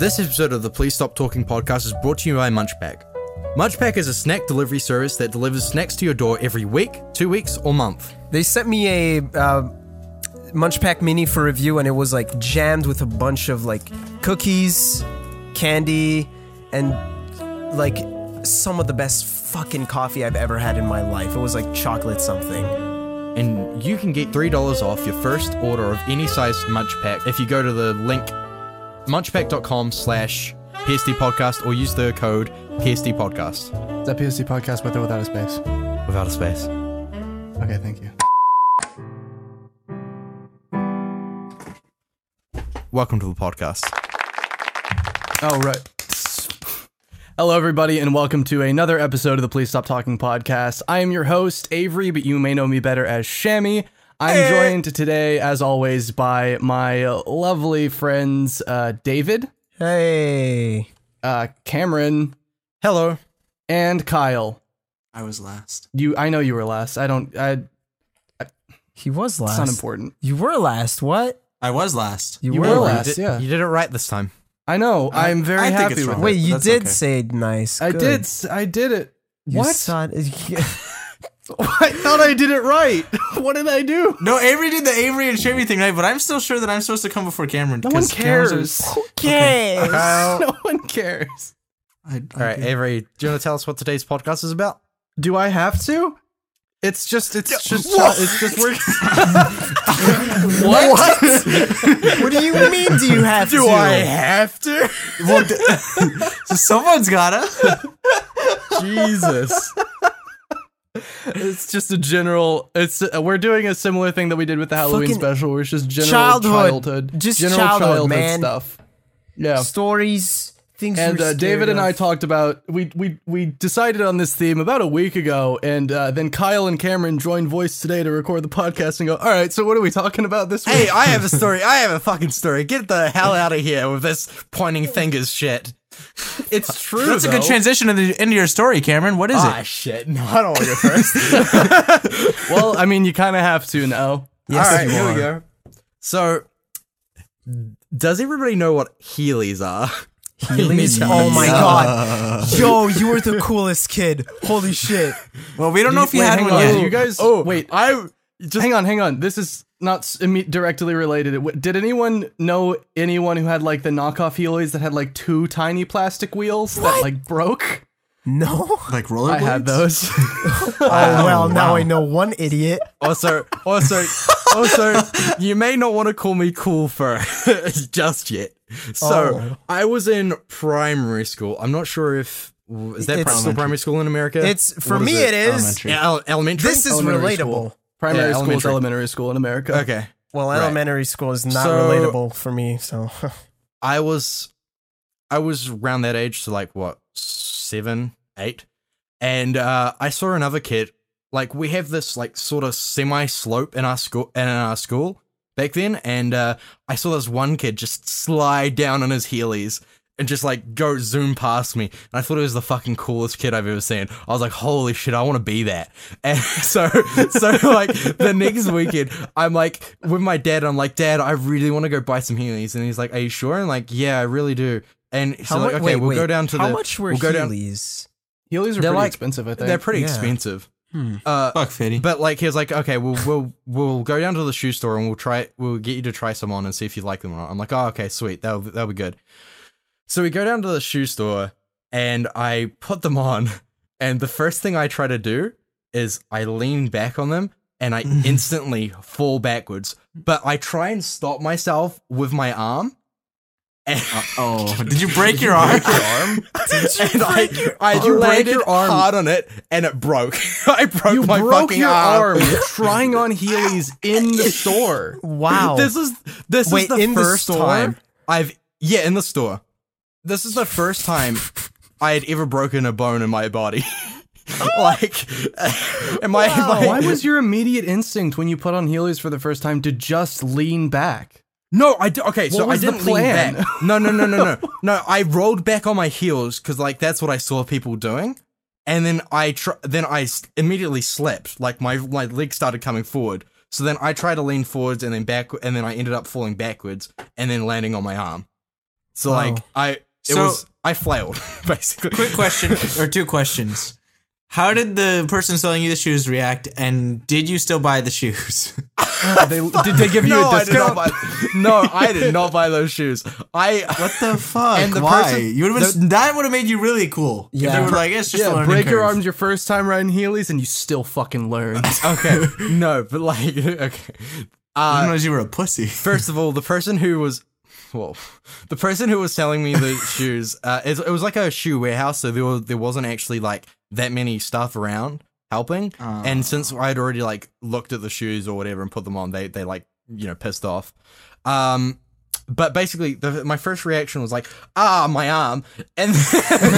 This episode of the Please Stop Talking podcast is brought to you by MunchPak. MunchPak is a snack delivery service that delivers snacks to your door every week, 2 weeks, or month. They sent me a MunchPak mini for review, and it was like jammed with a bunch of like cookies, candy, and like some of the best fucking coffee I've ever had in my life. It was like chocolate something. And you can get $3 off your first order of any size MunchPak if you go to the link munchpack.com/PST podcast or use the code PST podcast. Is that PST podcast with or without a space? Without a space. Okay, thank you. Welcome to the podcast. Oh, right. Hello, everybody, and welcome to another episode of the Please Stop Talking podcast. I am your host, Avery, but you may know me better as Shammy. I'm joined today, as always, by my lovely friends, David. Hey. Cameron. Hello. And Kyle. I was last. I know you were last. He was last. It's not important. You were last. What? I was last. You were last. You did it right this time. I know. I'm very happy with it. Wait, you did say nice. I did. I did it. What? I thought I did it right. What did I do? No, Avery did the Avery and Shammy thing right, but I'm still sure that I'm supposed to come before Cameron. No one cares. Who cares? Okay. No one cares. All right, Avery, do you want to tell us what today's podcast is about? Do I have to? It's just we're What? What do you mean do you have to? Do I have to? Well, so someone's gotta. Jesus. It's just a general. We're doing a similar thing that we did with the Halloween special. Where it's just general childhood, just general childhood stuff. Yeah, stories, things. And David and I talked about we decided on this theme about a week ago, and then Kyle and Cameron joined voice today to record the podcast and go, all right, so what are we talking about this week? Hey, I have a story. I have a fucking story. Get the hell out of here with this pointing fingers shit. It's true. That's a good transition into your story, Cameron. What is it? Ah, shit. No, I don't want to go first. Well, I mean, you kind of have to now. Yes, all right, here we go. So, does everybody know what Heelys are? Heelys? Oh my god. Yo, you were the coolest kid. Holy shit. Well, we don't know if you had one yet. You guys. Oh, wait. Hang on. This is not directly related. Did anyone know anyone who had like the knockoff Heelys that had like two tiny plastic wheels that like broke? No, like rollerblades. I had those. Oh well, wow. Now I know one idiot. Also, you may not want to call me cool for just yet. So I was in primary school. I'm not sure if. Is that still primary school in America? It's for me. It is elementary. Yeah, elementary. This is elementary relatable. School. Primary school is elementary school in America. Okay. Well, elementary school is not relatable for me, so... I was around that age, so like, what, 7, 8? And I saw another kid, like, we have this, like, sort of semi-slope in our school back then, and I saw this one kid just slide down on his Heelys and just, like, go zoom past me. And I thought it was the fucking coolest kid I've ever seen. I was like, holy shit, I want to be that. And so like, the next weekend, I'm, like, with my dad, I'm like, Dad, I really want to go buy some Heelys. And he's like, are you sure? And I'm like, yeah, I really do. And he's like, okay, we'll go down to the... How much were Heelys? Heelys are pretty expensive, I think. They're pretty expensive. Fuck Fitty. But, like, he was like, okay, we'll go down to the shoe store and we'll get you to try some on and see if you like them or not. I'm like, oh, okay, sweet, that'll be good. So we go down to the shoe store, and I put them on, and the first thing I try to do is I lean back on them, and I instantly fall backwards, but I try and stop myself with my arm. Oh, did you break your arm? I landed hard on it, and it broke. I broke my fucking arm. You broke your arm trying on Heelys in the store. Wow. This is the first time I've... Yeah, in the store. This is the first time I had ever broken a bone in my body. Like, why was your immediate instinct when you put on Heelys for the first time to just lean back? No, I didn't lean back. No, I rolled back on my heels because, like, that's what I saw people doing, and then I immediately slipped. Like, my leg started coming forward, so then I tried to lean forwards and then back, and then I ended up falling backwards and then landing on my arm. So like I flailed basically. Quick question or two questions. How did the person selling you the shoes react, and did you still buy the shoes? Did they give you a discount? I did not buy those shoes. What the fuck? And that would have made you really cool. Yeah. If they were like, it's just a learning curve. Your arms your first time riding Heelys, and you still fucking learned. Okay. No, but like, okay. I didn't know you were a pussy. First of all, the person who was selling me the shoes, it was like a shoe warehouse, so there wasn't actually like that many stuff around helping. And since I'd already like looked at the shoes or whatever and put them on, they like, you know, pissed off. But basically my first reaction was like, my arm. And naturally.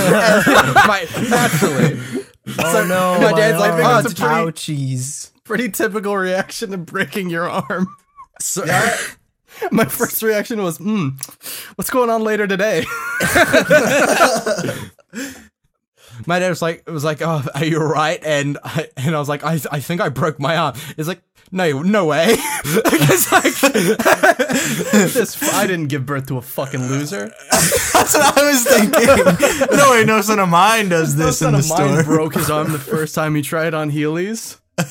My dad's like, it's ouchies. Pretty typical reaction to breaking your arm. So my first reaction was, what's going on later today? My dad was like, oh, are you all right? And I was like, I think I broke my arm. It's like, no way. I didn't give birth to a fucking loser. That's what I was thinking. No way, no son of mine does this in the store. No son of mine broke his arm the first time he tried on Heelys. I'm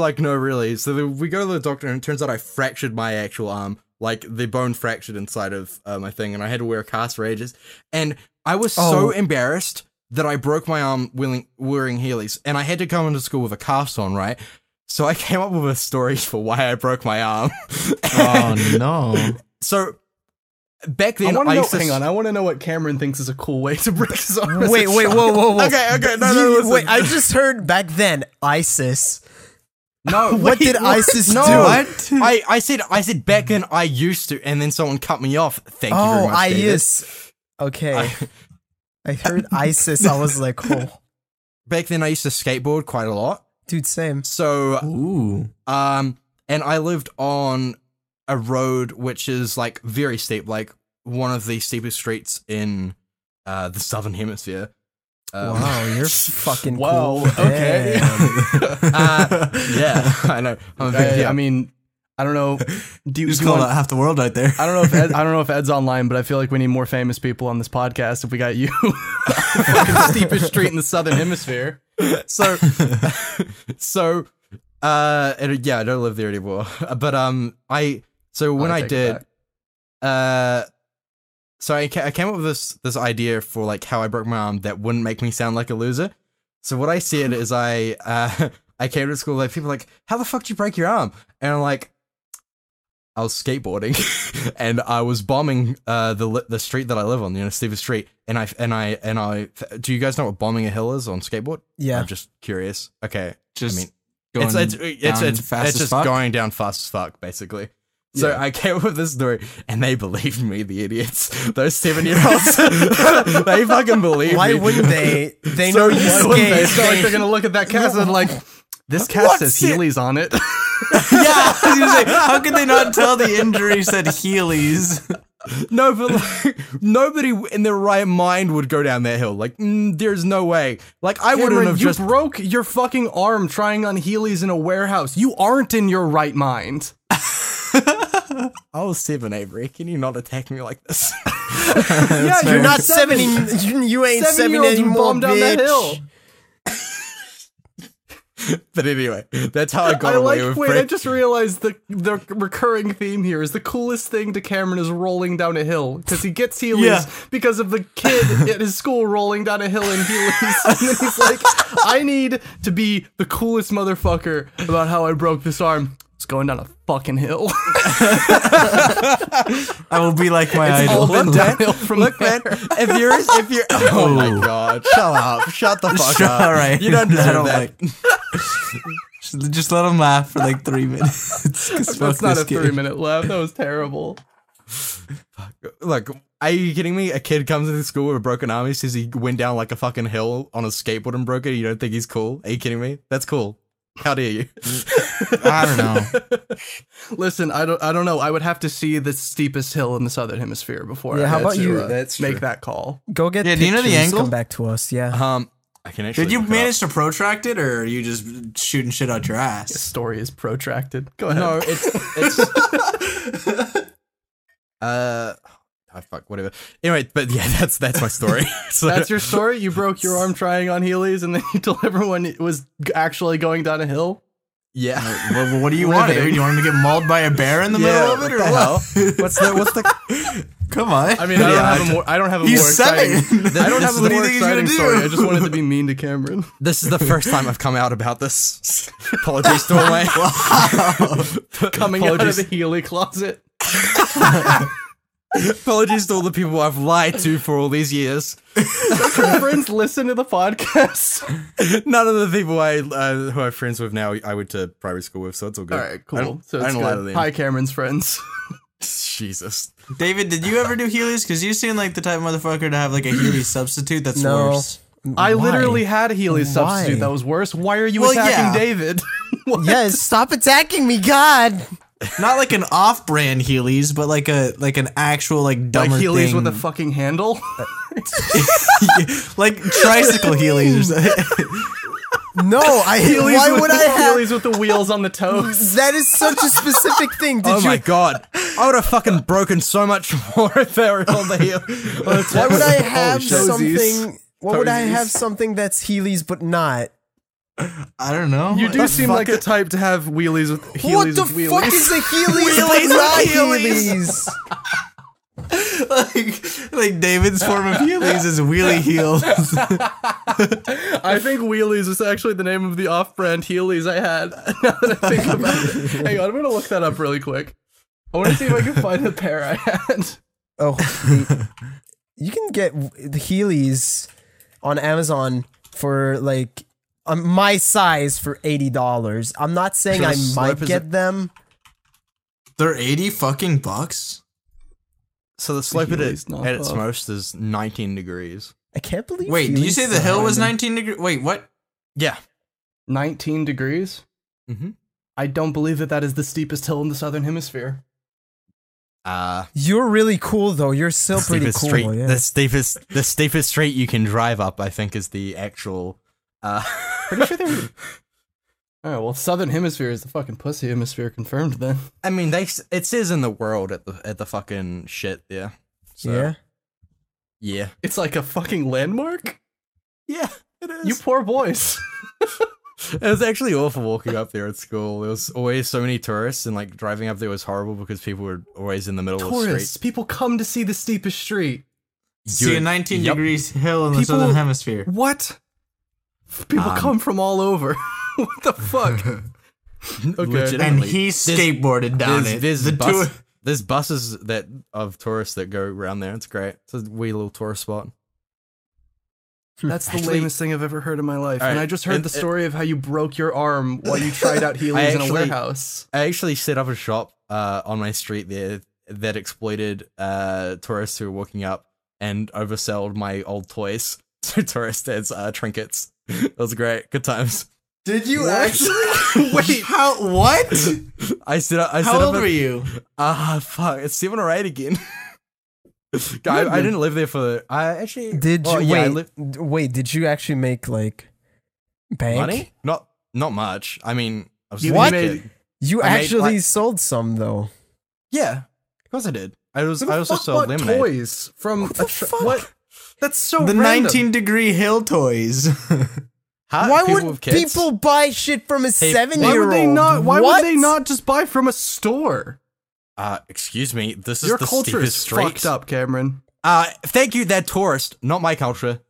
like, no, really. So we go to the doctor, and it turns out I fractured my actual arm. Like, the bone fractured inside of my thing, and I had to wear a cast for ages. And I was so embarrassed that I broke my arm wearing Heelys, and I had to come into school with a cast on, right? So I came up with a story for why I broke my arm. Oh, no. So back then, I want to know what Cameron thinks is a cool way to break his arm. Wait, whoa. Okay, no, wait, I just heard back then, ISIS. No, what did ISIS do? What? I said back then I used to, and then someone cut me off. Thank you very much, ISIS. Okay. I heard ISIS. I was like, oh. Back then I used to skateboard quite a lot. Dude, same. So, and I lived on a road which is like very steep, like one of the steepest streets in the Southern Hemisphere. Wow, you're fucking cool. Okay. Yeah, I know. I mean, I don't know. You just called out half the world right there. I don't know if Ed's online, but I feel like we need more famous people on this podcast if we got you. Fucking steepest street in the Southern Hemisphere. I don't live there anymore. But So I came up with this idea for like how I broke my arm that wouldn't make me sound like a loser. So what I said is I came to school like people were like, how the fuck did you break your arm? And I'm like, I was skateboarding and I was bombing the street that I live on, you know, Stevens Street. And I do you guys know what bombing a hill is on skateboard? Yeah, I'm just curious. Okay, going down fast as fuck, basically. So I came up with this story, and they believed me, the idiots. Those 7-year-olds, they fucking believe me. Why wouldn't they? They know you skate. It's not like they're going to look at that cast and like, this cast says Heelys on it. Yeah, I was going to say, how could they not tell the injury said Heelys? No, but like, nobody in their right mind would go down that hill. Like, there's no way. Like, I wouldn't have just... You broke your fucking arm trying on Heelys in a warehouse. You aren't in your right mind. I was 7, Avery. Can you not attack me like this? Yeah, you're not 7. You ain't 7 anymore, bitch. Down that hill. But anyway, that's how I got away with it. Wait, I just realized the recurring theme here is the coolest thing to Cameron is rolling down a hill because he gets Heelys because of the kid at his school rolling down a hill in Heelys. And then he's like, I need to be the coolest motherfucker about how I broke this arm. It's going down a fucking hill. I will be like my idol. Look, man, if you're, oh my god, shut up, shut the fuck up. All right, you don't deserve that. Just let him laugh for like 3 minutes. That's not a 3-minute laugh. That was terrible. Look, are you kidding me? A kid comes into school with a broken arm. He says he went down like a fucking hill on a skateboard and broke it. You don't think he's cool? Are you kidding me? That's cool. How dare you? I don't know. Listen, I don't know. I would have to see the steepest hill in the Southern Hemisphere before. Yeah, how about you? Make that call. Go get. Yeah, do you know the angle? Come back to us. Yeah. I can actually. Did you manage to protract it, or are you just shooting shit out your ass? The story is protracted. Go ahead. No, it's Oh, fuck, whatever. Anyway, but yeah, that's my story. So, that's your story? You broke your arm trying on Heelys and then you told everyone it was actually going down a hill? Yeah. Well, what do you want, dude? You want him to get mauled by a bear in the middle of it, or what? What's the... Come on. I mean, I don't have a more exciting story. I just wanted to be mean to Cameron. This is the first time I've come out about this. Apologies to all my... Wow. Coming out of the Heelys closet. Apologies to all the people I've lied to for all these years. Does your friends listen to the podcast? None of the people who I'm friends with now I went to primary school with, so it's all good. All right, cool. I don't lie to them. Hi, Cameron's friends. Jesus. David, did you ever do Heelys? Because you seem like the type of motherfucker to have like a Heelys substitute that's worse. I literally had a Heelys substitute that was worse. Why are you attacking David? Yes, stop attacking me, God. Not like an off-brand Heelys, but like an actual like dumber thing. Like Heelys with a fucking handle, like tricycle Heelys. No, Heelys with the wheels on the toes? That is such a specific thing. Did my god, I would have fucking broken so much more if they were on the heel. Why would I have something? Why would I have something that's Heelys but not? I don't know. You do seem like the type to have wheelies with Heelys. What the fuck is a Heelys with Heelys? Like David's form of Heelys is wheelie heels. I think Wheelys was actually the name of the off-brand Heelys I had. Now that I think about it. Hang on, I'm gonna look that up really quick. I want to see if I can find the pair I had. Oh, you can get the Heelys on Amazon for like. My size for $80. I'm not saying I might get them. They're $80 fucking bucks. So the slope at its most is 19 degrees. I can't believe. Wait, did you say the hill was 19 degrees? Wait, what? Yeah, 19 degrees. Mm-hmm. I don't believe that is the steepest hill in the southern hemisphere. You're really cool though. You're still pretty cool. Yeah. The steepest street you can drive up, I think, is the actual. Pretty sure they're. Oh well, Southern Hemisphere is the fucking pussy hemisphere confirmed. Then I mean, it says in the world at the fucking shit. Yeah. So, yeah. It's like a fucking landmark. Yeah, it is. You poor boys. It was actually awful walking up there at school. There was always so many tourists, and like driving up there was horrible because people were always in the middle of the street. People come to see the steepest street. See a 19 degrees hill in the Southern Hemisphere. What? People come from all over. What the fuck? Okay. And he skateboarded down it. There's buses of tourists that go around there. It's great. It's a wee little tourist spot. That's the lamest thing I've ever heard in my life. Right. And I just heard the story of how you broke your arm while you tried out Heelys in a warehouse. I actually set up a shop on my street there that exploited tourists who were walking up and oversold my old toys to tourists as trinkets. That was great. Good times. Did you actually? Wait, how? What? How old were you? Fuck. It's 7 or 8 again. I didn't live there for. I actually did. Well, you wait? Did you actually make like bank? Money? Not much. I mean, I was you actually sold some though. Yeah, of course I did. I also sold lemonade. Toys from what? That's so the random. 19-degree hill toys. Why would people buy shit from a 7-year-old? Why would they not just buy from a store? Excuse me, this is the steepest street. Your culture is fucked up, Cameron. Thank you, that tourist. Not my culture.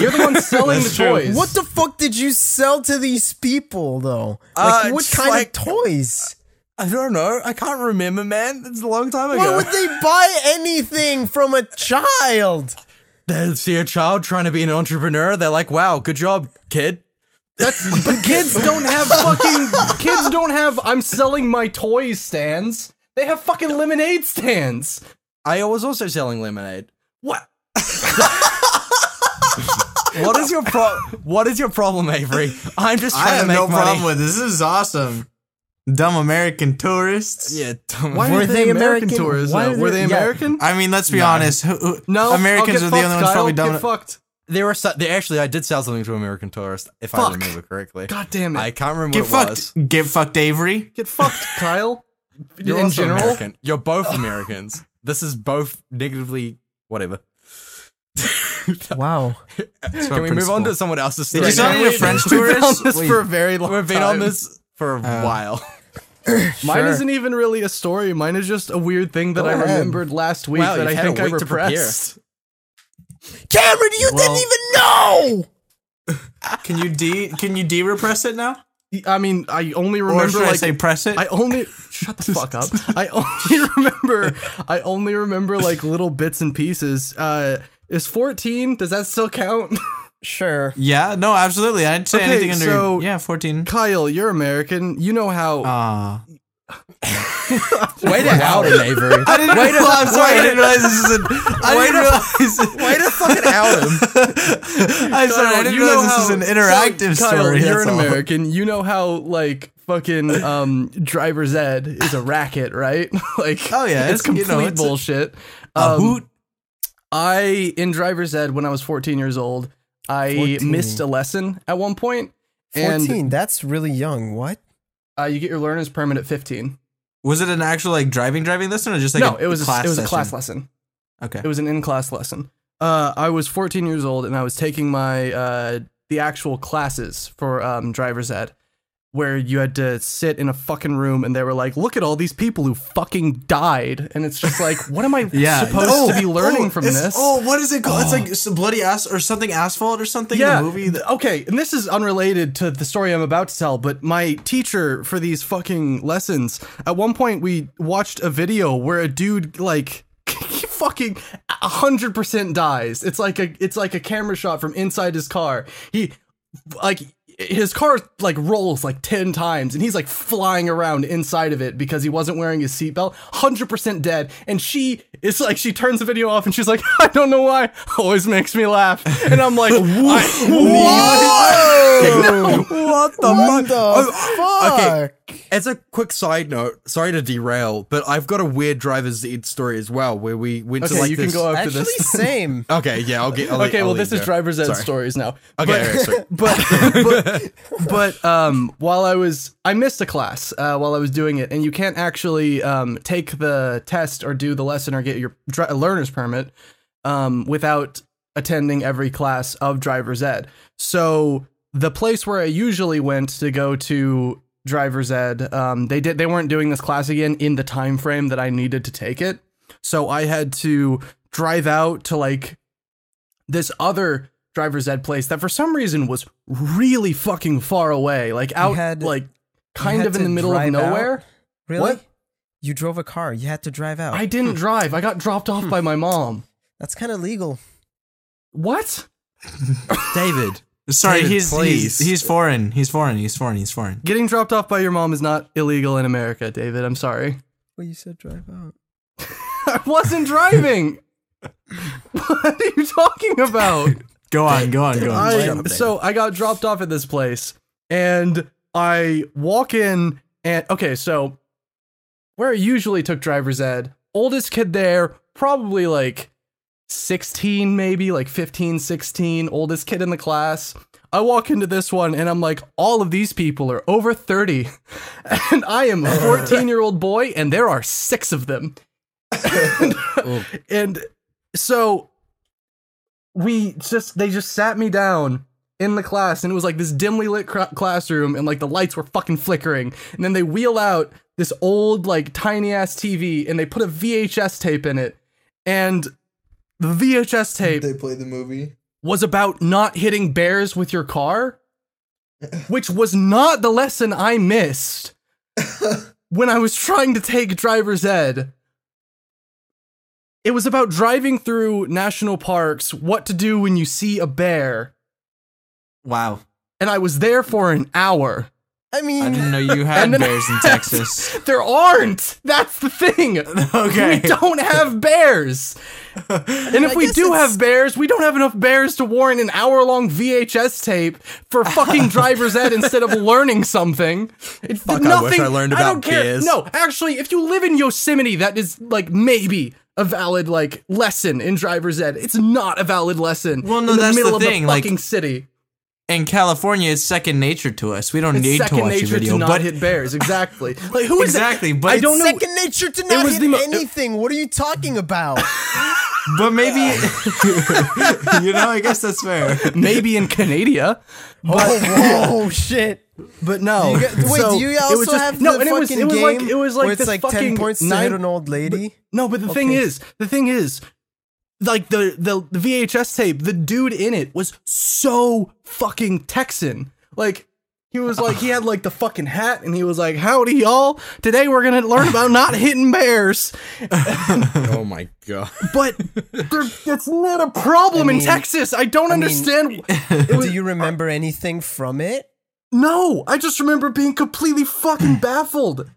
You're the one selling the toys. What the fuck did you sell to these people, though? Like, what kind of toys? I don't know. I can't remember, man. It's a long time ago. Why would they buy anything from a child? They see a child trying to be an entrepreneur. They're like, "Wow, good job, kid." But kids don't have fucking. Kids don't have. I'm selling my toys stands. They have fucking lemonade stands. I was also selling lemonade. What? What is your problem, Avery? I'm just trying to make money. I have no problem with this. This is awesome. Dumb American tourists. Yeah, why were they American tourists? Were they American? I mean, let's be honest. No, Americans are the only ones probably dumb. There were actually. I did sell something to an American tourist, if I remember correctly. God damn it! I can't remember what it was. Get fucked, Avery. Get fucked, Kyle. You're in general, American. You're both Americans. This is both negatively whatever. Wow. Can we move on to someone else's story? Did you tell me a French tourist? For a very long time. We've been on this for a while. Sure. Mine isn't even really a story. Mine is just a weird thing that I remembered last week that I think I repressed. Cameron, you didn't even know! Can you repress it now? I mean, I only remember. Or should I say press it? I only shut the fuck up. I only remember like little bits and pieces. Is 14? Does that still count? Sure. Yeah. No. Absolutely. I'd say anything under. So, yeah, 14. Kyle, you're American. You know how. Way to out him, Avery. I didn't realize. I'm sorry. I didn't realize this is. Way to fucking out him. I'm sorry. I didn't realize this is an interactive story. Kyle, you're an American. You know how like fucking driver's ed is a racket, right? Like, oh yeah, it's complete bullshit. A hoot. In driver's ed when I was 14 years old, I missed a lesson at one point. 14? And that's really young. What? You get your learner's permit at 15. Was it an actual like driving lesson or just like it was a class lesson. Okay. It was an in-class lesson. I was 14 years old and I was taking my the actual classes for driver's ed, where you had to sit in a fucking room and they were like, look at all these people who fucking died. And it's just like, what am I supposed to be learning from this? Oh, what is it called? It's like some bloody ass or something, asphalt or something. Yeah. The movie. Okay. And this is unrelated to the story I'm about to tell, but my teacher for these fucking lessons, at one point we watched a video where a dude like fucking 100% dies. It's like a camera shot from inside his car. His car like rolls like 10 times and he's like flying around inside of it because he wasn't wearing his seatbelt. 100% dead. And she turns the video off and she's like, I don't know why. Always makes me laugh. And I'm like, what the fuck? Okay. As a quick side note, sorry to derail, but I've got a weird driver's ed story as well where we went to like this. Can go after this. Same. Okay, yeah, I'll get. Okay, well, this is driver's ed stories now. Okay, but while I missed a class while I was doing it, and you can't actually take the test or do the lesson or get your learner's permit without attending every class of driver's ed. So the place where I usually went to go to driver's ed, they weren't doing this class again in the time frame that I needed to take it. So I had to drive out to like this other driver's ed place that for some reason was really fucking far away, like out like kind of in the middle of nowhere. Out? Really? What? You drove a car. You had to drive out. I didn't drive. I got dropped off by my mom. That's kind of legal. What? David. Sorry, David, he's foreign. He's foreign. Getting dropped off by your mom is not illegal in America, David. I'm sorry. Well, you said drive out. I wasn't driving. What are you talking about? Go on. So I got dropped off at this place and I walk in and so where I usually took driver's ed, oldest kid there, probably like 16, maybe like 15, 16, oldest kid in the class. I walk into this one and I'm like, all of these people are over 30 and I am a 14-year-old boy and there are 6 of them. And so they just sat me down in the class and it was like this dimly lit classroom and like the lights were fucking flickering. And then they wheel out this old like tiny ass TV and they put a VHS tape in it. And the VHS tape they played the movie was about not hitting bears with your car, which was not the lesson I missed when I was trying to take driver's ed. It was about driving through national parks, what to do when you see a bear. Wow. And I was there for an hour. I mean, I didn't know you had bears in Texas. There aren't. That's the thing. Okay. We don't have bears. And if we do have bears, we don't have enough bears to warrant an hour-long VHS tape for fucking driver's ed instead of learning something. I wish I learned about bears. No, actually, if you live in Yosemite, that is like maybe a valid like lesson in driver's ed. It's not a valid lesson. Well, no, that's the thing. In the middle of the fucking city. in California, it's second nature to us. We don't it's need to watch a video. But not hit bears, exactly. Like who is exactly? That? But I don't know. Second nature to not hit anything. What are you talking about? But maybe, you know, I guess that's fair. Maybe in Canada. But, oh shit! But no. Wait, do you also have the fucking game where it's like 10 points to hit an old lady? But the thing is. Like, the VHS tape, the dude in it was so fucking Texan. Like, he was like, he had like the fucking hat, and he was like, howdy y'all, today we're gonna learn about not hitting bears. Oh my god. But that's not a problem in Texas, I don't understand. Do you remember anything from it? No, I just remember being completely fucking baffled.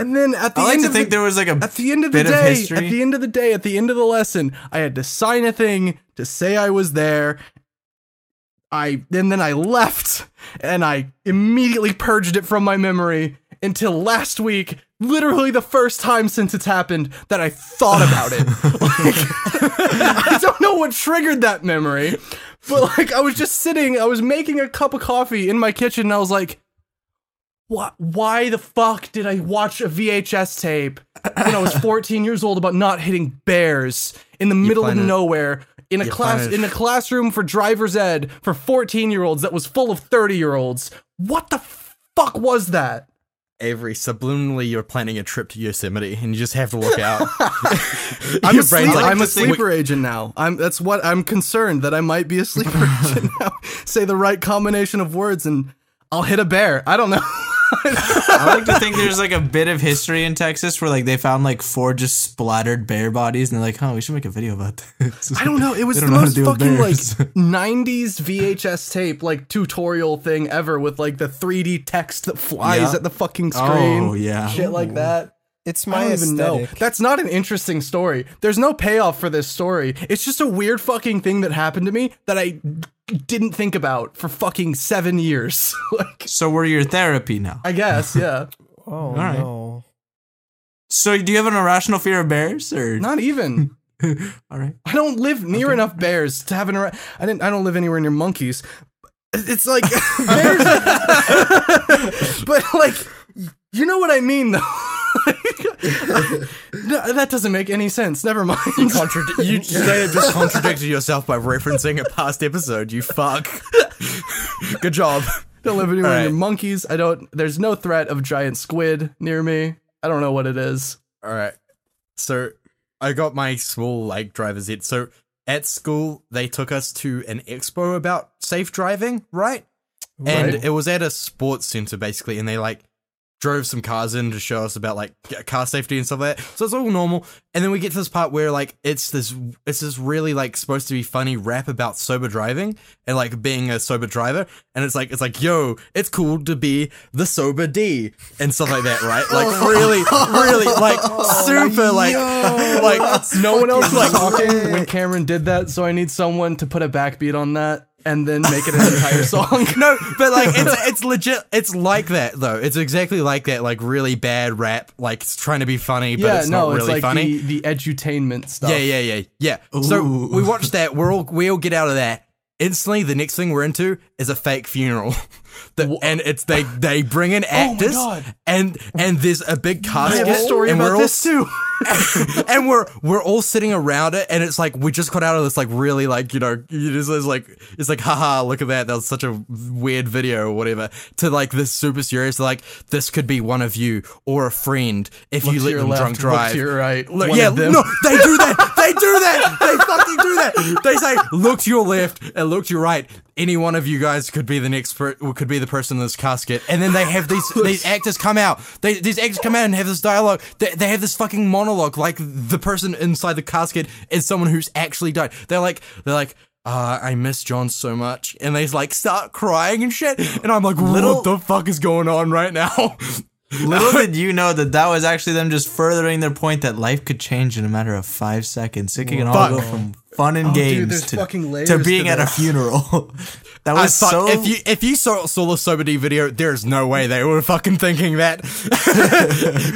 And then at the end of the day, at the end of the lesson, I had to sign a thing to say I was there. And then I left and I immediately purged it from my memory until last week, literally the first time since it's happened that I thought about it. Like, I don't know what triggered that memory, but like I was just sitting, I was making a cup of coffee in my kitchen and I was like, why the fuck did I watch a VHS tape when I was 14 years old about not hitting bears in the middle of nowhere in a classroom for driver's ed for 14-year-olds that was full of 30-year-olds? What the fuck was that? Avery, subliminally, you're planning a trip to Yosemite, and you just have to look out. I'm a sleeper agent now. That's what I'm concerned that I might be a sleeper agent now. Say the right combination of words, and I'll hit a bear. I don't know. I like to think there's like a bit of history in Texas where like they found like 4 just splattered bear bodies and they're like, oh, we should make a video about this. I don't know. It was the most fucking like 90s VHS tape like tutorial thing ever with like the 3D text that flies at the fucking screen. Oh, yeah. Shit like that. It's my aesthetic. That's not an interesting story. There's no payoff for this story. It's just a weird fucking thing that happened to me that I didn't think about for fucking 7 years. Like, so we're your therapy now. I guess, yeah. Oh, all right. No. So do you have an irrational fear of bears? Or not even. All right. I don't live near enough bears to have an I don't live anywhere near monkeys. It's like bears. But like, you know what I mean though. No, that doesn't make any sense. Never mind. You just contradicted yourself by referencing a past episode. You fuck. Good job. Don't live anywhere near monkeys. I don't. There's no threat of giant squid near me. I don't know what it is. All right. So I got my small like driver's ed. So at school they took us to an expo about safe driving, right? And it was at a sports center basically, and they like drove some cars in to show us about like car safety and stuff like that. So it's all normal. And then we get to this part where like it's this really like supposed to be funny rap about sober driving and like being a sober driver. And it's like, yo, it's cool to be the sober D and stuff like that, right? Like really like super like no one else was talking when Cameron did that, so I need someone to put a backbeat on that. And then make it an entire song. No, but like it's legit. It's like that though. It's exactly like that. Like really bad rap. Like it's trying to be funny, but it's not really funny. The edutainment stuff. Yeah. Ooh. So we watched that. We all get out of that. Instantly, the next thing we're into is a fake funeral, and they bring in actors, and there's a big casket. I have a story about this too. And we're all sitting around it, and it's like we just got out of this like really like, you know, it's like haha, look at that was such a weird video or whatever, to like this super serious like this could be one of you or a friend if you let them drunk drive. Look to your right. No, they do that. They fucking do that. They say, look to your left and look to your right. Any one of you guys could be the next, could be the person in this casket. And then they have these actors come out. These actors come out and have this dialogue. They have this fucking monologue. Like the person inside the casket is someone who's actually died. They're like, I miss John so much. And they like start crying and shit. And I'm like, what the fuck is going on right now? Little did you know that was actually them just furthering their point that life could change in a matter of 5 seconds. It can all go from fun and games to being at a funeral. That was so. If you saw the Sober D video, there is no way they were fucking thinking that.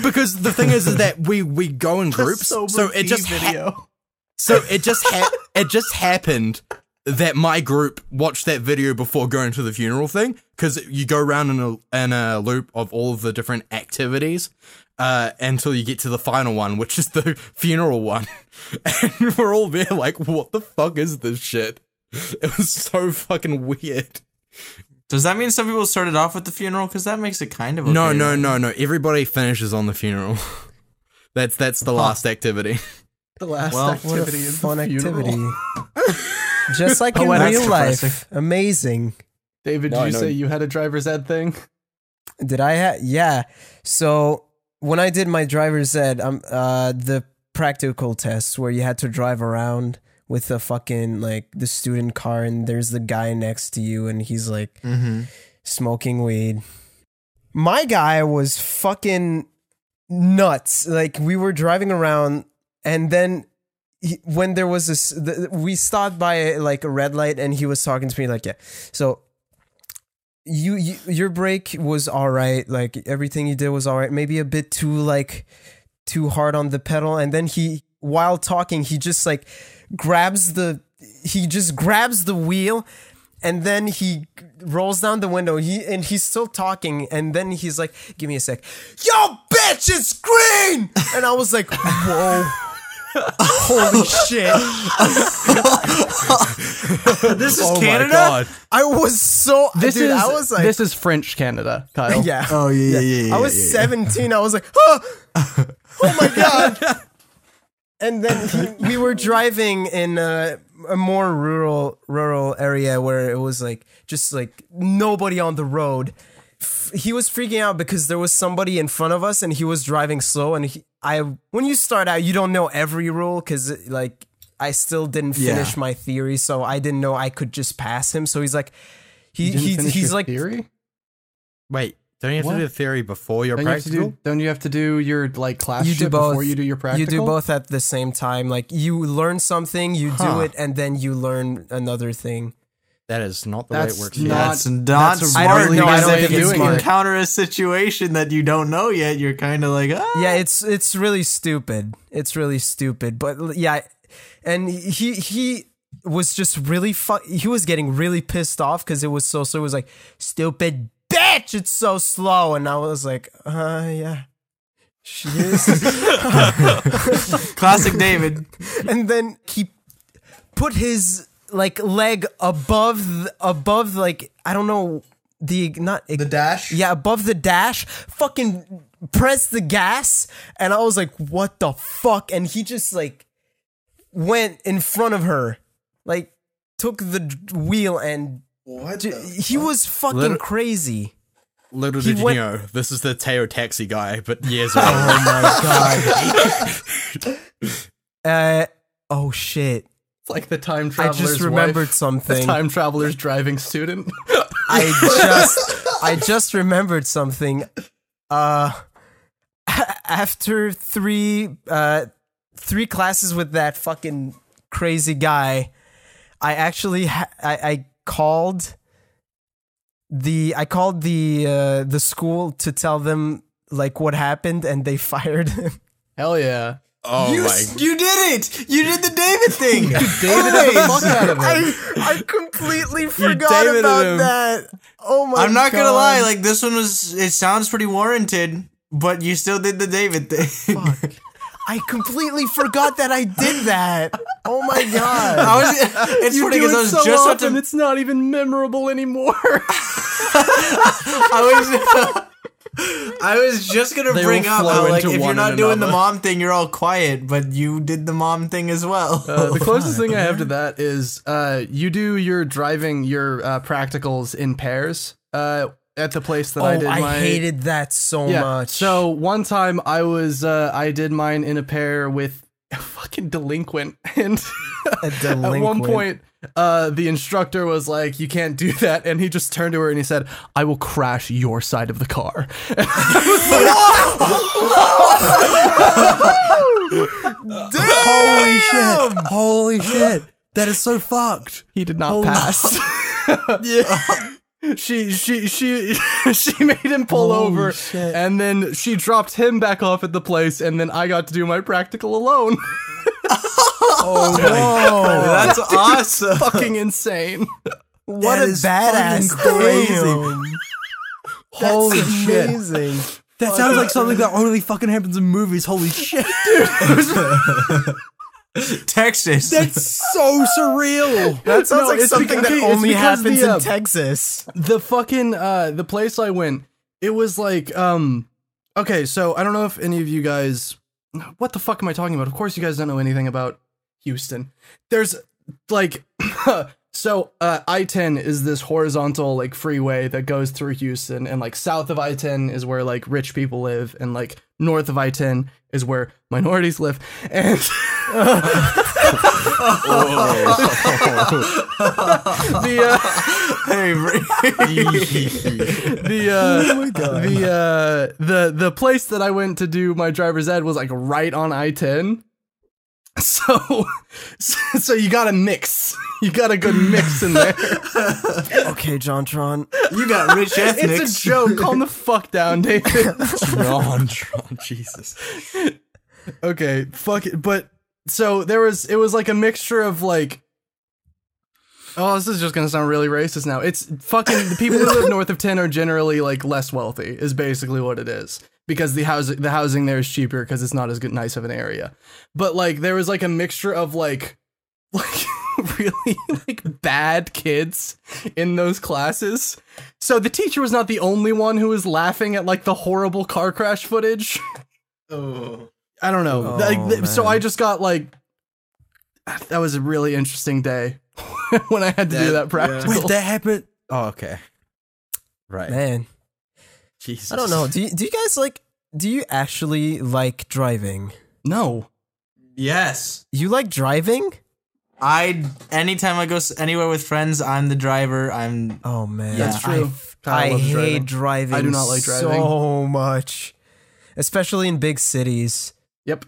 Because the thing is that we go in groups, so it just happened that my group watched that video before going to the funeral thing, because you go around in a loop of all of the different activities until you get to the final one, which is the funeral one. And we're all there like, what the fuck is this shit? It was so fucking weird. Does that mean some people started off with the funeral? Because that makes it kind of okay. No. Everybody finishes on the funeral. That's the last activity. The last activity is fun activity. Just like in real life. Depressing. Amazing. David, did you say you had a driver's ed thing? Did I have? Yeah. So when I did my driver's ed, the practical tests where you had to drive around with the fucking, like, the student car, and there's the guy next to you, and he's, like, smoking weed. My guy was fucking nuts. Like, we were driving around, and then when there was this, we stopped by, like, a red light, and he was talking to me, like, yeah, so your break was all right, like, everything you did was all right, maybe a bit too hard on the pedal, and then he, while talking, he just, like, grabs the wheel, and then he rolls down the window. And he's still talking, and then he's like, "Give me a sec, yo, bitch, it's green." And I was like, "Whoa, holy shit!" This is Canada. God. I was so. I was like, "This is French Canada, Kyle." Yeah. Oh yeah. I was 17. Yeah. I was like, "Oh my god." And then we were driving in a more rural area where it was like just like nobody on the road. He was freaking out because there was somebody in front of us and he was driving slow. And when you start out, you don't know every rule because like I still didn't finish my theory, so I didn't know I could just pass him. So he's like, he's like theory. Wait. Don't you have to do the theory before your practical? Don't you have to do your like class before you do your practical? You do both at the same time. Like you learn something, you do it, and then you learn another thing. That is not the way it works. That's not smart. If you encounter a situation that you don't know yet, you're kind of like, yeah, it's really stupid. It's really stupid. But yeah, and he was just really he was getting really pissed off because it was so it was like stupid. Bitch, it's so slow. And I was like, yeah, she is. Classic David. And then he put his like leg above like, I don't know, the dash. Yeah, above the dash, fucking pressed the gas. And I was like, what the fuck? And he just like went in front of her, like took the wheel and he was fucking crazy. Little did you know, this is the Teo Taxi guy, but years ago. Oh my god. Oh shit. It's like the time traveler's I just remembered something. The time traveler's driving student. I just remembered something. After three classes with that fucking crazy guy, I actually I called the school to tell them like what happened, and they fired him. Hell yeah! Oh you did it! You did the David thing. You Davided the fuck out of him. I completely forgot about that. Oh my! I'm not gonna lie. Like this one was. It sounds pretty warranted, but you still did the David thing. Fuck. I completely forgot that I did that. Oh my god! It's funny because I was so just often, it's not even memorable anymore. I was just gonna bring up how like if you're not doing the mom thing, you're all quiet, but you did the mom thing as well. The closest thing I have to that is you do your driving, your practicals in pairs. At the place that I did mine. I hated that so much. So one time I was, I did mine in a pair with a fucking delinquent. And at one point, the instructor was like, you can't do that. And he just turned to her and he said, I will crash your side of the car. And I was like, damn! Holy shit. That is so fucked. He did not pass. Yeah. She made him pull over, shit. And then she dropped him back off at the place, and then I got to do my practical alone. Oh, no. That's awesome. Fucking insane. What that a badass crazy. Holy shit. Amazing. That sounds like something that only fucking happens in movies. Holy shit, dude. Texas. That's so surreal. That sounds like something that only happens in Texas. The fucking, the place I went, it was like, okay, so I don't know if any of you guys, what the fuck am I talking about? Of course you guys don't know anything about Houston. There's, like, so, I-10 is this horizontal, like, freeway that goes through Houston, and, like, south of I-10 is where, like, rich people live, and, like, north of I-10 is where minorities live, and... The place that I went to do my driver's ed was, like, right on I-10. So you gotta mix. You got a good mix in there. Okay, JonTron. You got rich ethnics. It's a joke. Calm the fuck down, David. JonTron, Jesus. Okay, fuck it. But, so, it was like a mixture of, like, oh, this is just gonna sound really racist now. It's fucking, the people who live north of 10 are generally, like, less wealthy, is basically what it is. Because the housing there is cheaper because it's not as good, nice of an area. But, like, there was, like, a mixture of, like, really, like, bad kids in those classes. So the teacher was not the only one who was laughing at, like, the horrible car crash footage. Oh. I don't know. Oh, like, so I just got, like, that was a really interesting day when I had to do that practical. Yeah. Wait, that happened? Oh, okay. Right. Man. Jesus. I don't know. Do you guys like? Do you actually like driving? No. Yes. You like driving? Anytime I go anywhere with friends, I'm the driver. I'm. Oh man, yeah, that's true. I hate driving. I do not like driving so much, especially in big cities. Yep.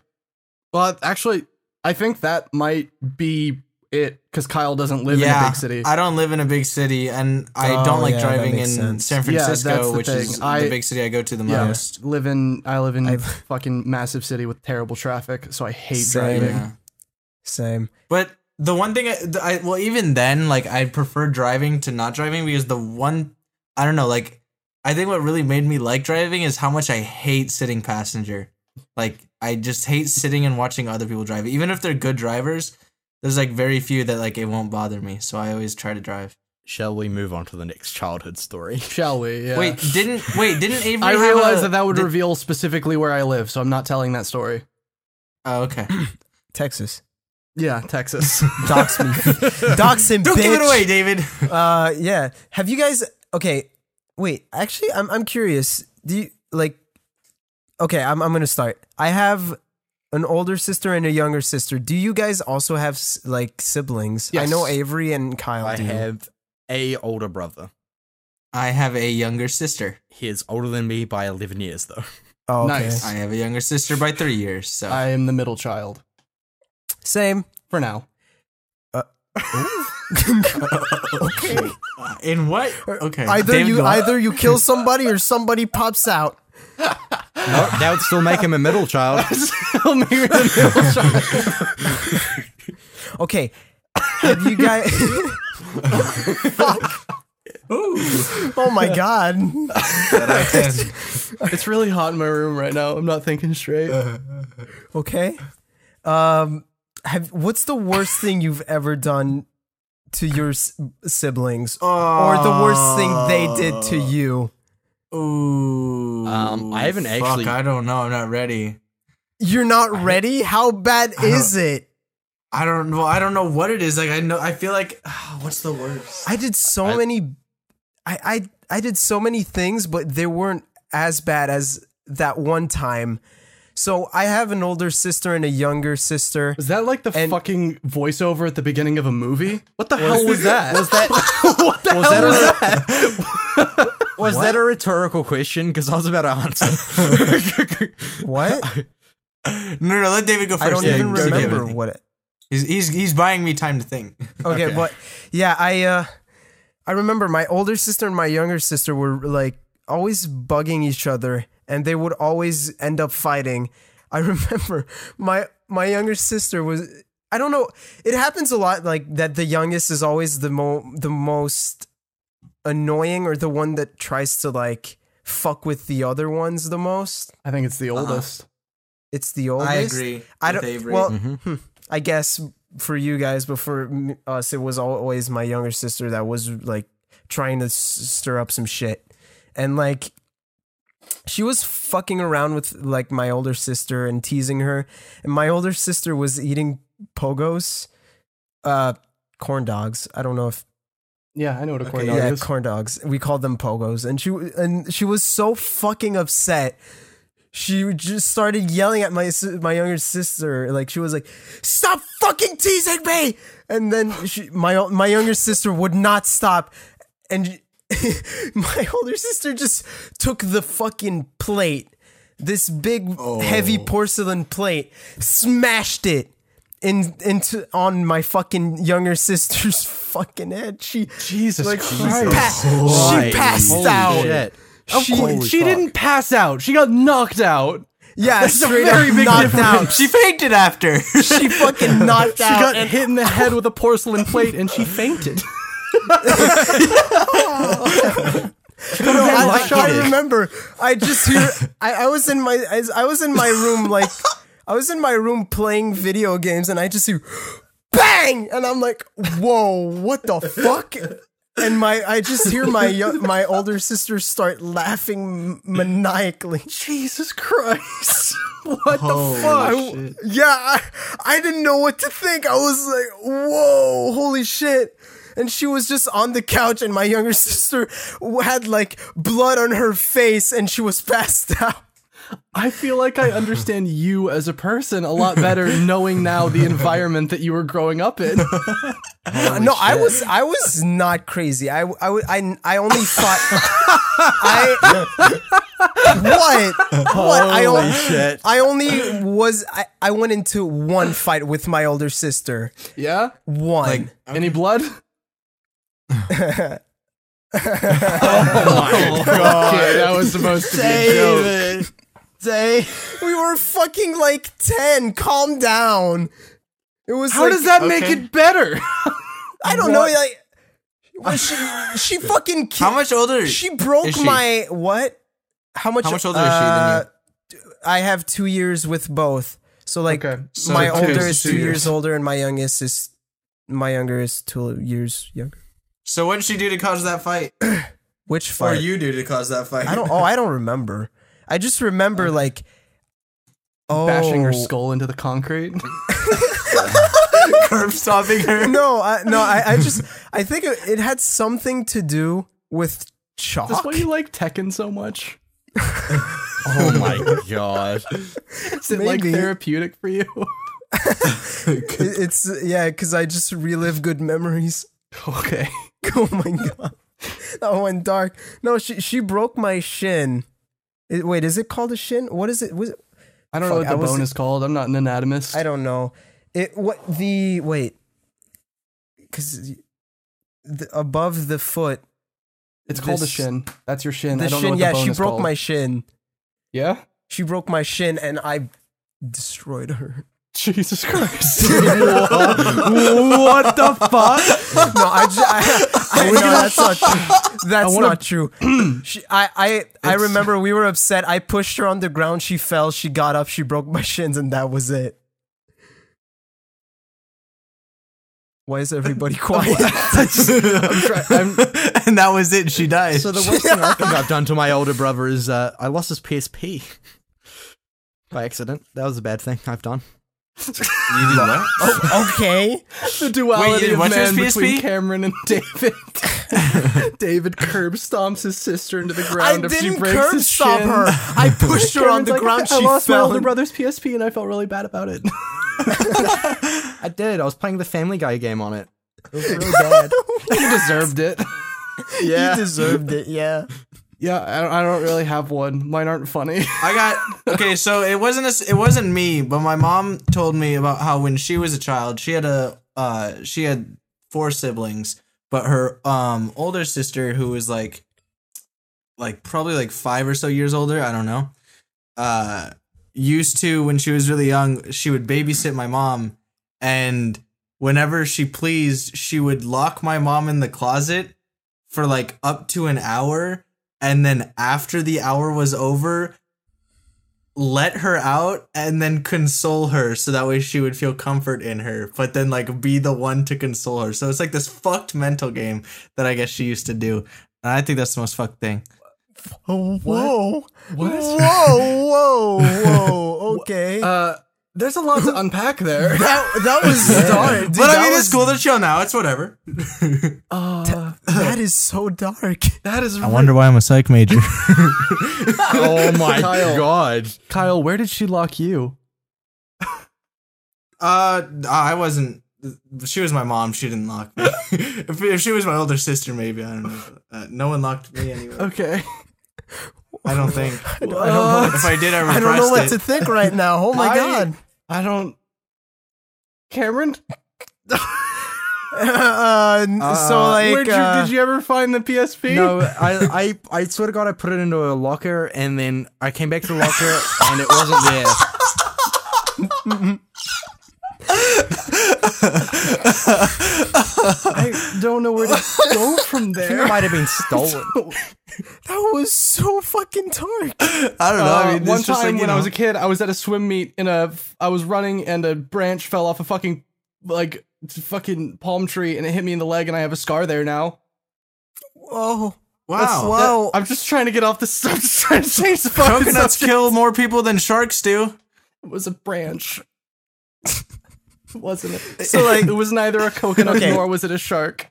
Well, actually, I think that might be it because Kyle doesn't live in a big city. I don't live in a big city, and I don't like driving in San Francisco, which is the big city I go to the most. I live in a fucking massive city with terrible traffic, so I hate driving. Yeah. Same. But the one thing well, even then, like, I prefer driving to not driving because I don't know, like, I think what really made me like driving is how much I hate sitting passenger. Like, I just hate sitting and watching other people drive. Even if they're good drivers, there's, like, very few that, like, it won't bother me, so I always try to drive. Shall we move on to the next childhood story? Shall we? Yeah. Wait, didn't Avery I realized that would reveal specifically where I live, so I'm not telling that story. Oh, okay. Texas. Yeah, Texas. Dox me. Dox him, Don't bitch. Give it away, David. Yeah. Have you guys... Okay, wait. Actually, I'm curious. Do you, like... Okay, I'm gonna start. I have... an older sister and a younger sister. Do you guys also have, like, siblings? Yes. I know Avery and Kyle do. I have a older brother. I have a younger sister. He is older than me by 11 years, though. Oh, okay. Nice. I have a younger sister by 3 years, so... I am the middle child. Same. For now. Okay. In what? Okay. Either you kill somebody or somebody pops out. No, that would still make him a middle child. Still make him a middle child. Okay, have you guys? Fuck. Oh my god! It's really hot in my room right now. I'm not thinking straight. Okay. What's the worst thing you've ever done to your siblings, or the worst thing they did to you? Ooh, I haven't actually. I don't know. I'm not ready. You're not ready? How bad is it? I don't know. I don't know what it is. Like, I know. I feel like what's the worst? I did so many. I did so many things, but they weren't as bad as that one time. So I have an older sister and a younger sister. Is that like the fucking voiceover at the beginning of a movie? What the hell was that? What the hell was that? Was that a rhetorical question? Because I was about to answer. What? No, let David go first. I don't even remember what it... He's buying me time to think. Okay, but yeah, I remember my older sister and my younger sister were, like, always bugging each other, and they would always end up fighting. I remember my younger sister was, I don't know, it happens a lot, like that the youngest is always the most annoying, or the one that tries to like fuck with the other ones the most. I think it's the oldest. It's the oldest. I agree. I guess for you guys, but for us, it was always my younger sister that was like trying to stir up some shit, and like she was fucking around with like my older sister and teasing her, and my older sister was eating pogos, corn dogs. I don't know if. Yeah, I know what a corn dog is. Yeah, corn dogs. We called them pogos, and she was so fucking upset. She just started yelling at my younger sister. Like she was like, "Stop fucking teasing me!" And then my younger sister would not stop, and my older sister just took the fucking plate, this big heavy porcelain plate, smashed it on my fucking younger sister's fucking head. She passed out. Shit. She didn't pass out. She got knocked out. Yeah, that's a very big difference. She fainted after. She fucking knocked out. She got hit in the head with a porcelain plate, and she fainted. I remember. I just hear. I was in my room like. I was in my room playing video games, and I just hear bang, and I'm like, "Whoa, what the fuck?" And I just hear my older sister start laughing maniacally. Jesus Christ! What the fuck? Shit. Yeah, I didn't know what to think. I was like, "Whoa, holy shit!" And she was just on the couch, and my younger sister had like blood on her face, and she was passed out. I feel like I understand you as a person a lot better knowing now the environment that you were growing up in. No, shit. I was not crazy. I only thought I went into one fight with my older sister. Yeah? One. Like, okay. Any blood? Oh my god. Okay, that was supposed to be a joke. We were fucking like 10. Calm down. It was. How does that make it better? I don't know. Like, well, she fucking. How much older? She broke is she? My what? How much older is she than you? I have 2 years with both. So like, my older is 2 years older, and my younger is 2 years younger. So what did she do to cause that fight? Which fight? Or you do to cause that fight? I don't remember. I just remember, like, bashing her skull into the concrete, curb stomping her. I think it had something to do with chalk. That's why you like Tekken so much. Oh my gosh! Is it like therapeutic for you? It's because I just relive good memories. Okay. Oh my god, that went dark. No, she broke my shin. Wait, is it called a shin? What is it? I don't know what the bone is called. I'm not an anatomist. I don't know. Because above the foot. It's called a shin. That's your shin. I don't know what the bone is called. Yeah, she broke my shin. Yeah? She broke my shin, and I destroyed her. Jesus Christ. What the fuck? No, that's not true. I remember we were upset. I pushed her on the ground. She fell. She got up. She broke my shins, and that was it. Why is everybody quiet? And that was it. She died. So the worst thing I think I've done to my older brother is I lost his PSP by accident. That was a bad thing I've done. You did what? Oh, okay. The duality of man between Cameron and David. David curb stomps his sister into the ground. I didn't curb stomp her. I pushed her on the ground. She fell. I lost my older brother's PSP, and I felt really bad about it. I did. I was playing the Family Guy game on it. It was really bad. You deserved it. Yeah. You deserved it. Yeah. Yeah, I don't really have one. Mine aren't funny. So it wasn't me, but my mom told me about how when she was a child, she had four siblings, but her older sister, who was like probably like 5 or so years older, I don't know. used to, when she was really young, she would babysit my mom, and whenever she pleased, she would lock my mom in the closet for like up to an hour, and then after the hour was over, let her out and then console her, so that way she would feel comfort in her, but then like be the one to console her. So it's like this fucked mental game that I guess she used to do, and I think that's the most fucked thing. Oh, whoa. What? Whoa, whoa, whoa. Okay. There's a lot to unpack there. That was dark. Dude, but I mean, it's cool to chill now. It's whatever. That is so dark. That is. I wonder why I'm a psych major. Oh my god, Kyle, where did she lock you? I wasn't. She was my mom. She didn't lock me. If she was my older sister, maybe, I don't know. No one locked me anyway. Okay. I don't think. I don't know. If I did, I repressed it. I don't know what to think right now. Oh my god. I don't. Cameron? Did you ever find the PSP? No, I swear to god, I put it into a locker, and then I came back to the locker, and it wasn't there. I don't know where to go from there. I think it might have been stolen. That was so fucking dark. I don't know. I mean, one time I was a kid, I was at a swim meet I was running, and a branch fell off a fucking palm tree, and it hit me in the leg, and I have a scar there now. Whoa. Wow. Wow. I'm just trying to get off this. I'm just trying to change the fucking Coconuts subject. Kill more people than sharks do. It was a branch. Wasn't it? So like, it was neither a coconut nor was it a shark.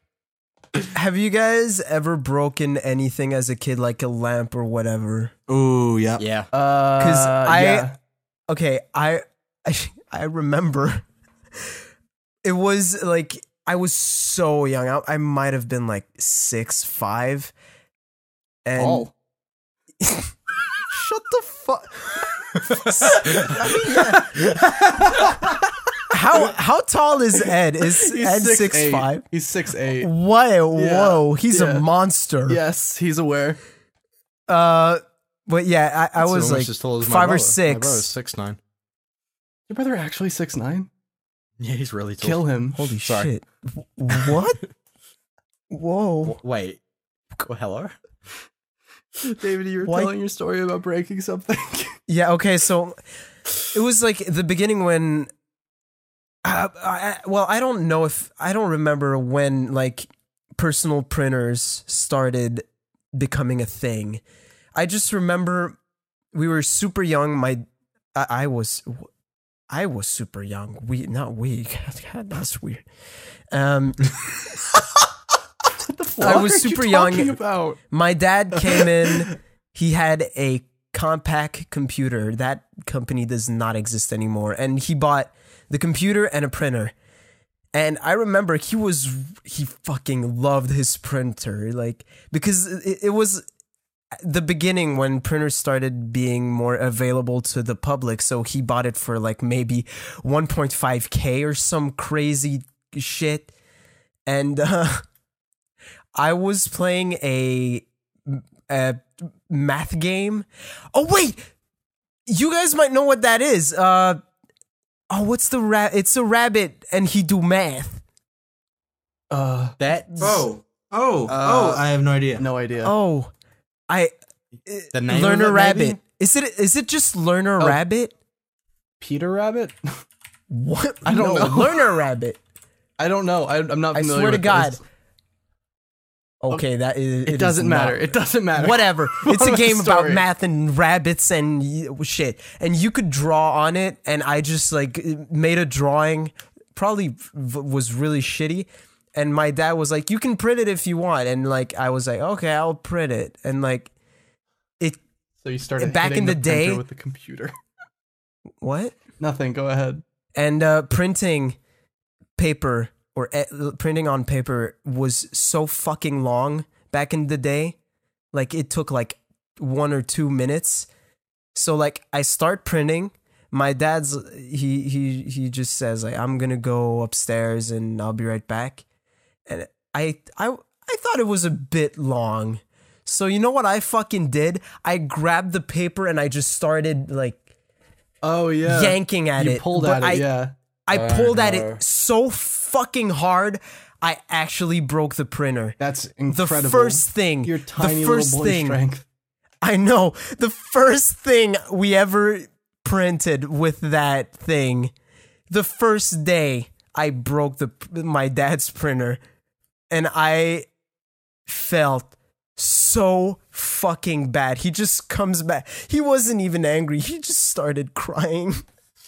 Have you guys ever broken anything as a kid, like a lamp or whatever? Ooh, yeah, yeah. I remember. It was like I was so young. I might have been like 6'5", and shut the fuck. I mean, yeah. How tall is Ed? He's Ed 6'5"? He's 6'8". Whoa, yeah. Whoa, he's a monster. Yes, he's aware. But yeah, I was like as tall as 5 or 6. My brother's 6'9". Your brother actually 6'9"? Yeah, he's really tall. Kill him! Holy shit! What? Whoa! Wait. Oh, hello, David. You were telling your story about breaking something. Yeah. Okay. So it was like the beginning when. I don't know if I don't remember when like personal printers started becoming a thing. I just remember we were super young. I was super young. God, that's weird. What the fuck I was super young. About? My dad came in. He had a Compaq computer. That company does not exist anymore, and he bought the computer and a printer. And I remember he fucking loved his printer, like, because it was the beginning when printers started being more available to the public. So he bought it for like maybe 1.5K or some crazy shit. And I was playing a math game. Oh, wait, you guys might know what that is. What's the rabbit? It's a rabbit, and he do math. That. I have no idea. No idea. Oh, the name Learner Rabbit. Maybe? Is it just Learner Rabbit? Peter Rabbit. What? I don't know. Learner Rabbit. I don't know. I'm not familiar. I swear to God. This. Okay, that is. It doesn't matter. It doesn't matter. Whatever. It's a game about math and rabbits and shit. And you could draw on it. And I just like made a drawing, probably was really shitty. And my dad was like, you can print it if you want. And like, I was like, okay, I'll print it. And like, it. So you started back in the day with the computer. What? Nothing. Go ahead. And printing paper. Or printing on paper was so fucking long back in the day. Like, it took like 1 or 2 minutes. So like, I start printing. My dad's he just says like, I'm gonna go upstairs and I'll be right back. And I thought it was a bit long. So you know what I fucking did? I grabbed the paper and I just started like oh yeah, yanking at it. You pulled at it, yeah. I pulled at it so fucking hard, I actually broke the printer. That's incredible. The first thing. Your tiny little boy strength. I know. The first thing we ever printed with that thing, the first day I broke my dad's printer, and I felt so fucking bad. He just comes back. He wasn't even angry. He just started crying.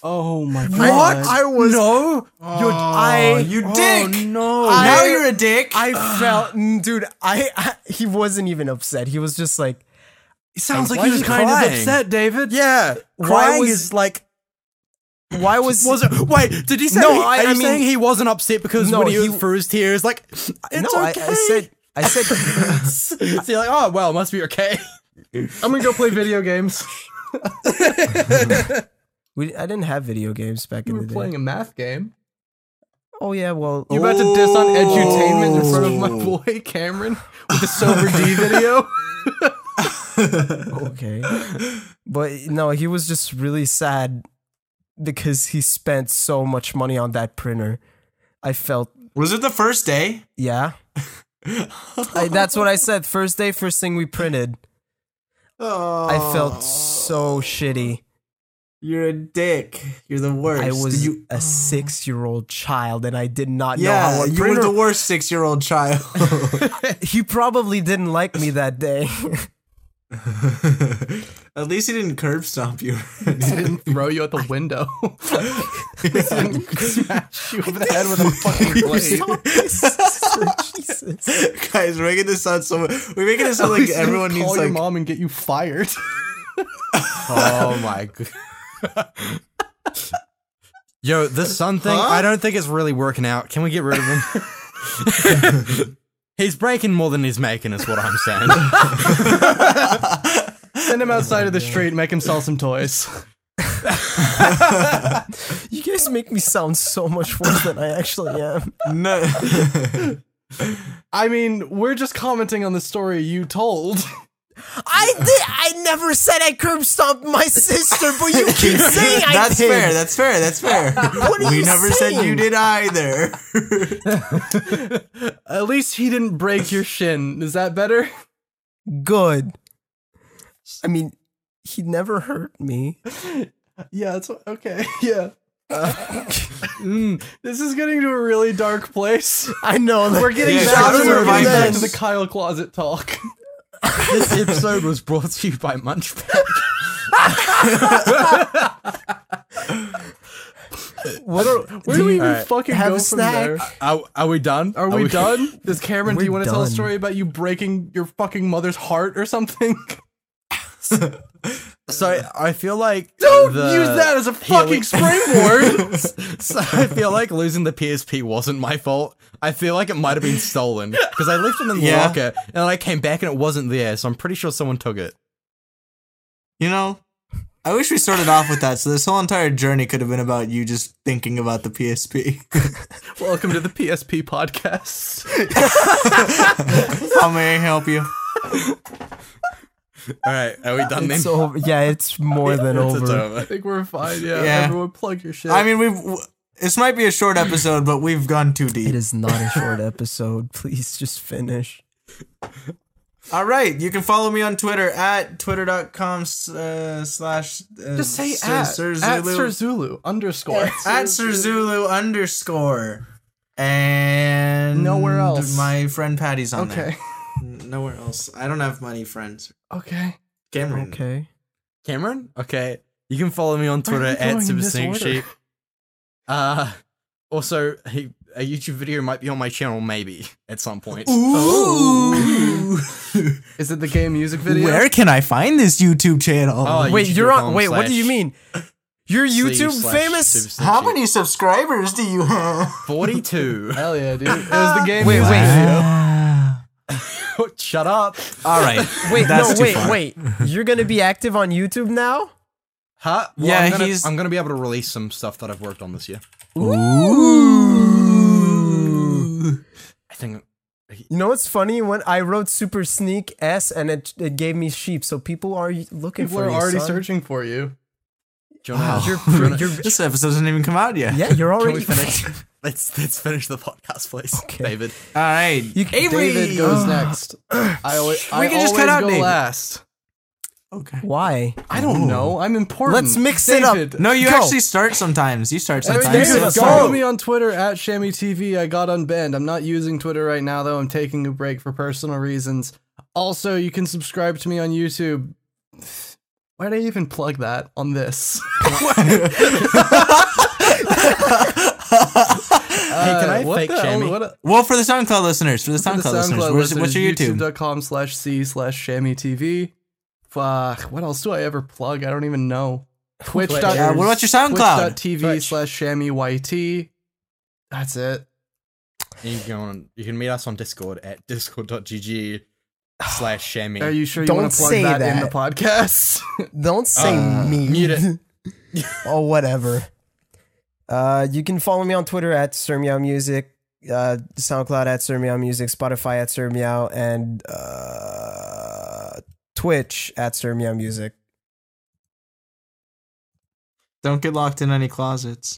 Oh my God. What? I was... No. You dick. Oh, no. Now you're a dick. I felt... Dude, he wasn't even upset. He was just like... It sounds like he was kind of upset, David. Yeah. Crying is like... Why was it? Wait, did he say... No, I mean... saying he wasn't upset because when he was through his tears, like, it's okay. I said... So you're like, oh, well, it must be okay. I'm gonna go play video games. I didn't have video games back in the day. We were playing a math game. Oh, yeah, well... You about to diss on edutainment in front of my boy, Cameron, with the Sober D video? Okay. But, no, he was just really sad because he spent so much money on that printer. I felt... Was it the first day? Yeah. That's what I said. First day, first thing we printed. Oh. I felt so shitty. You're a dick. You're the worst. I was a 6-year-old child, and I did not know how a printer... You were the worst 6-year-old child. He probably didn't like me that day. At least he didn't curb stomp you. He didn't throw you at the window. He didn't smash you over the head with a fucking blade. Jesus. Guys, we're making this sound so... We're making it sound like everyone needs, like... Call your mom and get you fired. Oh, my God. Yo, this son thing, I don't think it's really working out. Can we get rid of him? He's breaking more than he's making is what I'm saying. Send him outside of the street, make him sell some toys. You guys make me sound so much worse than I actually am. No. I mean, we're just commenting on the story you told. I never said I curb stomped my sister, but you keep saying I did. That's fair. What are we never saying? Said you did either. At least he didn't break your shin. Is that better? Good. I mean, he never hurt me. Yeah, that's okay. Yeah. This is getting to a really dark place. I know. We're getting back to the Kyle Closet talk. This episode was brought to you by MunchPak. Where do we even fucking go from there? Are we done? Are we done? Does Cameron, do you want to tell a story about you breaking your fucking mother's heart or something? So I feel like... Don't use that as a fucking springboard! So I feel like losing the PSP wasn't my fault. I feel like it might have been stolen. Because I left it in the locker, and I came back and it wasn't there, so I'm pretty sure someone took it. You know, I wish we started off with that, so this whole entire journey could have been about you just thinking about the PSP. Welcome to the PSP podcast. How may I help you? All right, are we done then? Over. Yeah, it's more than over. I think we're fine. Yeah, everyone plug your shit. I mean, this might be a short episode, but we've gone too deep. It is not a short episode. Please just finish. All right, you can follow me on Twitter at twitter.com/ Just say @SirZulu_. At @SirZulu_. And nowhere else. My friend Patty's on there. Okay. Nowhere else. I don't have many friends. Okay. Cameron. Okay. Cameron? Okay. You can follow me on Twitter at SuperSneakSheep. Also, a YouTube video might be on my channel, maybe, at some point. Ooh! Oh. Is it the game music video? Where can I find this YouTube channel? Oh, wait, YouTube wait, what do you mean? You're YouTube famous? How many subscribers do you have? 42. Hell yeah, dude. It was the game music video. Shut up. All right. Wait. You're going to be active on YouTube now? Huh? Well, yeah, I'm going to be able to release some stuff that I've worked on this year. Ooh. You know what's funny? When I wrote Super Sneak S and it gave me sheep, so people are looking for you. People are already searching for you. Wow. This episode hasn't even come out yet. Yeah, you're already finished. Let's finish the podcast, please, okay. David. All right, Avery. David goes next. I always go last. Okay. Why? I don't know. I'm important. Let's mix it up. No, you actually start sometimes. You start sometimes. Follow me on Twitter at ShammyTV. I got unbanned. I'm not using Twitter right now, though. I'm taking a break for personal reasons. Also, you can subscribe to me on YouTube. Why did I even plug that on this? Hey, can I fake Shammy? Well, for the SoundCloud listeners, what's your YouTube? YouTube.com/C/ShammyTV. Fuck, what else do I ever plug? I don't even know. Twitch. Yeah, what about your SoundCloud? Twitch.tv/ShammyYT. That's it. You can meet us on Discord at discord.gg/Shammy. Are you sure you want to plug that in the podcast? Don't say me. Mute it. Oh, whatever. You can follow me on Twitter at SirMeowMusic, SoundCloud at SirMeowMusic, Spotify at SirMeow, and Twitch at SirMeowMusic. Don't get locked in any closets.